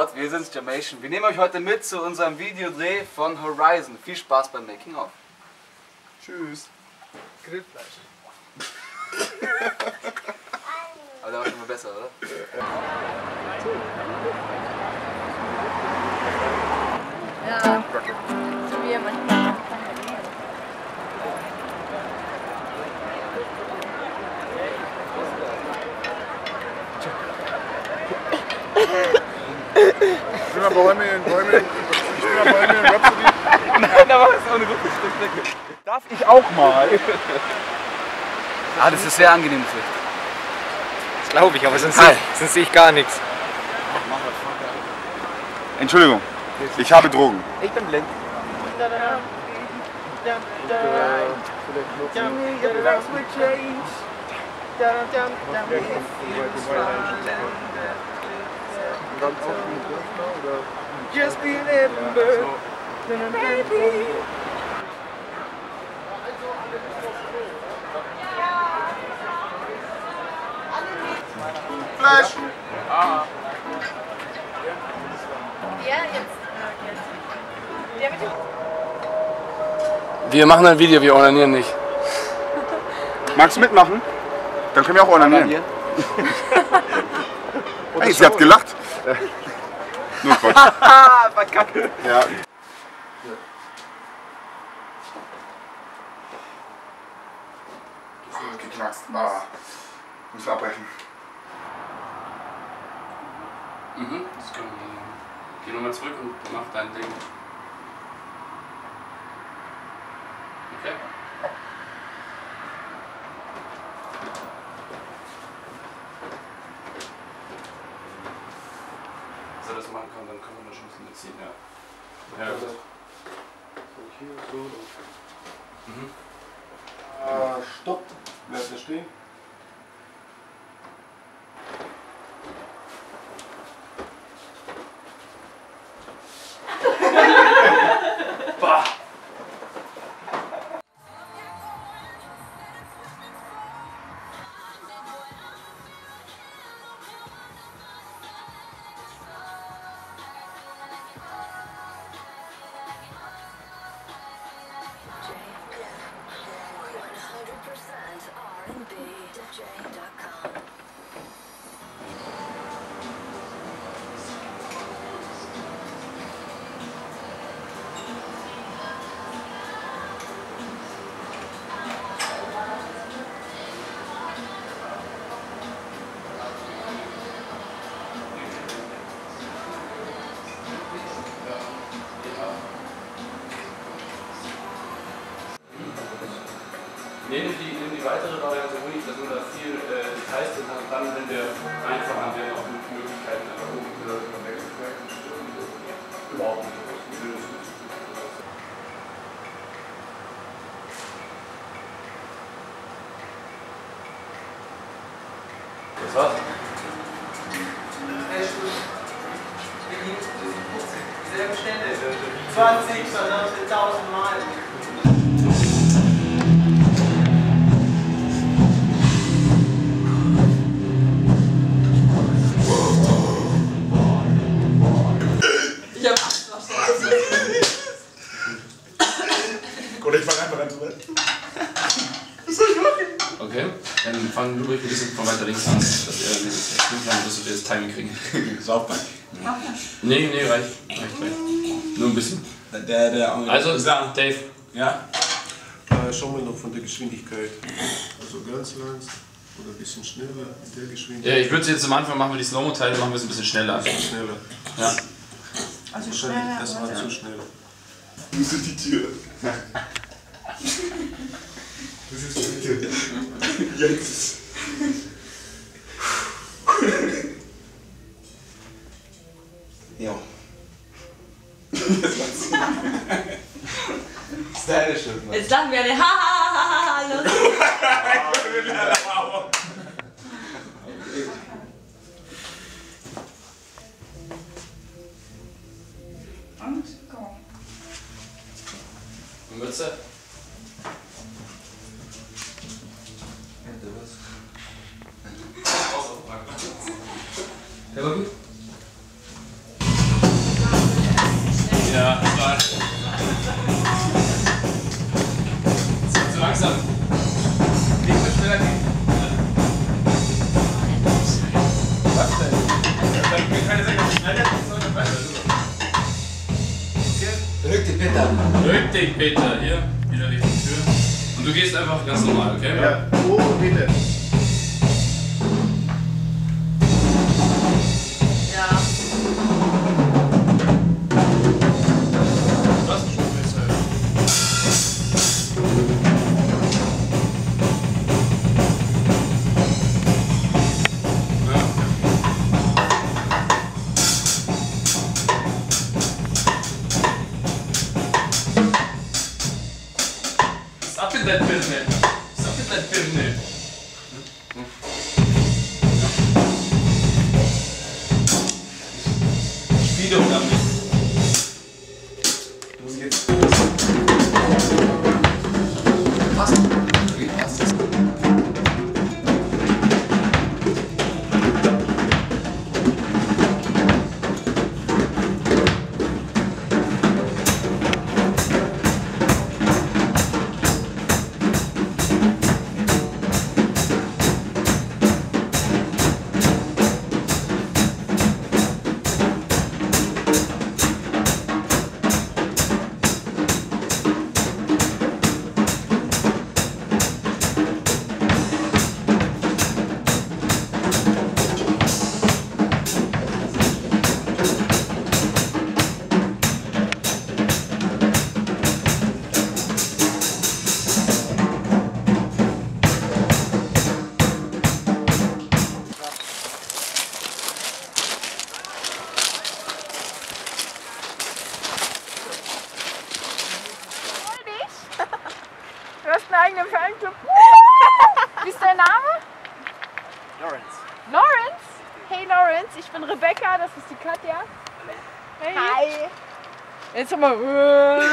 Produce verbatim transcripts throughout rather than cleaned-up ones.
Gott, wir sind's, Jamaition. Wir nehmen euch heute mit zu unserem Videodreh von Horizon. Viel Spaß beim Making of. Tschüss. Grillfleisch. Aber der war schon mal besser, oder? Ja. So wie er manchmal. Ich bin ja bei Bäumen, Bäumen, ich bin ja bei Bäumen, Rhapsody. Nein, da war es ohne gutes Stück. Darf ich auch mal? Ah, das ist sehr angenehm für dich. Das glaube ich, aber sonst, sonst sehe ich gar nichts. Entschuldigung, ich habe Drogen. Ich bin blind. Just be remembered. Baby. Flash. Ah. Ja, jetzt. Wir machen ein Video, wir onanieren nicht. Magst du mitmachen? Dann können wir auch onanieren. Hey, sie hat gelacht. Nur Quatsch. Haha, verkackt. Ja. Oh, geknackst. Ah. Muss abbrechen. Mhm, das können wir machen. Geh nochmal zurück und mach dein Ding. Okay. Das machen kann, dann können wir das schon ein bisschen mitziehen, ja. Ja. So hier, so. Mhm. Ah, stopp! Bleib da stehen. Bah! Nehmen die, nehmen die weitere Variante ruhig, da sind da viel äh, Details drin, und dann, wenn wir einfach haben, wir auch die Möglichkeiten einfach oben zu lösen. Überhaupt nicht. Das war's. Dieselbe Stelle. zwanzig, verdammte tausend Mal. Okay, dann fangen wir ein bisschen von weiter links an, dass ihr dieses Timing, dass wir das Timing kriegen. Saufbein. Nee, nee, reicht. Reicht, reicht. Nur ein bisschen. Der, der, der also, Dave. Ja? Äh, schauen wir noch von der Geschwindigkeit. Also ganz langsam oder ein bisschen schneller mit der Geschwindigkeit. Ja, ich würde jetzt am Anfang machen wir die Slow-Mo-Teile, machen wir es ein bisschen schneller. Ein bisschen schneller. Ja. Also wahrscheinlich, schneller, das war ja. Zu schnell. Wo sind die Tiere? Das ist bitte. Jetzt. Ja. Das war's. Style Shit, Mann. Jetzt lachen wir alle. Ha ha ha ha ha. Ich bin leider Hauer. Alles klar. Und Mütze? Der war gut. Richtig, bitte. Richtig, bitte. Hier, wieder Richtung Tür. Und du gehst einfach ganz normal, okay? Ja. Oh, bitte. Wie ist dein Name? Lawrence. Lawrence? Hey Lawrence, ich bin Rebecca, das ist die Katja. Hey. Hi. Jetzt nochmal. Lawrence!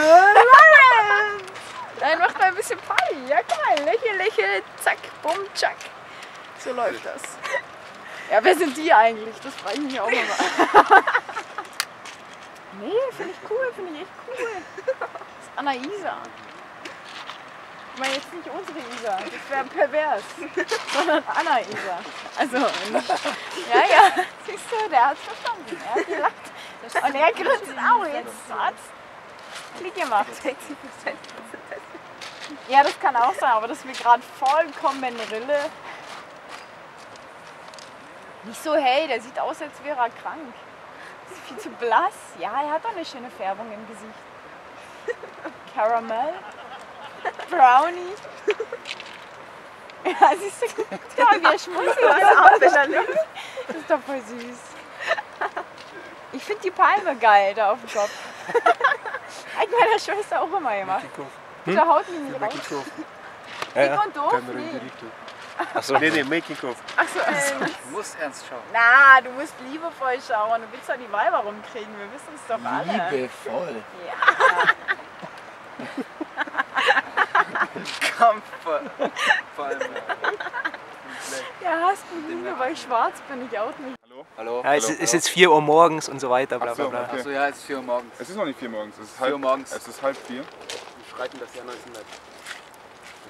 Nein, macht mal ein bisschen Party. Ja geil, lächel, lächel, zack, bumm, tschack. So läuft das. Ja, wer sind die eigentlich? Das frage ich mich auch nochmal. Nee, finde ich cool, finde ich echt cool. Das ist Anna-Isa. Ich meine jetzt nicht unsere Isa, das wäre pervers, sondern Anna Isa. Also, nicht. Ja, ja, siehst du, der hat's verstanden. Er hat gelacht. Und er grinst auch jetzt. Hat's Klick gemacht. Ja, das kann auch sein, aber das ist mir gerade vollkommen Rille. Nicht so, hey, der sieht aus, als wäre er krank. Das ist viel zu blass. Ja, er hat doch eine schöne Färbung im Gesicht. Caramel. Brownie. Ja, siehst du, guck mal, wie er schmutzig ist. Das ist doch voll süß. Ich finde die Palme geil da auf dem Kopf. Hat meiner Schwester auch immer gemacht. Da haut mich nicht raus. Dick und doof? Achso, nee, nee, Making-of. Achso, ähm. Du musst ernst schauen. Na, du musst liebevoll schauen. Du willst ja die Weiber rumkriegen. Wir wissen es doch alle. Liebevoll? Ja. Kampfer. Ja, hast du Liebe, weil ich schwarz bin, ich auch nicht. Hallo? Hallo? Ja, es Hallo. ist jetzt vier Uhr morgens und so weiter, bla bla bla. Achso, okay. Achso, ja, es ist vier Uhr morgens. Es ist noch nicht vier Uhr morgens, es ist halb vier. Morgens. Es ist halb vier. Wir schreiten das Jahr neunzehnhundert.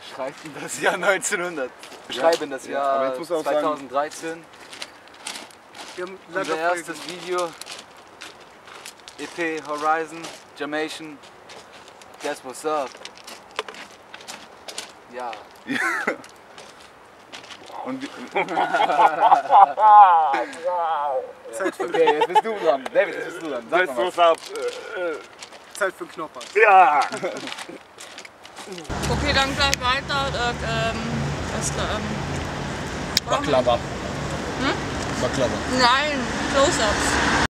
Wir schreiten das Jahr neunzehnhundert. Wir schreiben das Jahr ja, zweitausenddreizehn. Wir haben unser erstes Video. E P Horizon, Jamaition. Guess what's up? Ja. Und Zeit für okay, jetzt bist du dran. David, jetzt bist du dran. Sag mal was. Zeit für Knoppers. Ja. Okay, dann gleich weiter. Ähm, das, ähm, Baklava. Hm? Baklava. Nein, Close-ups.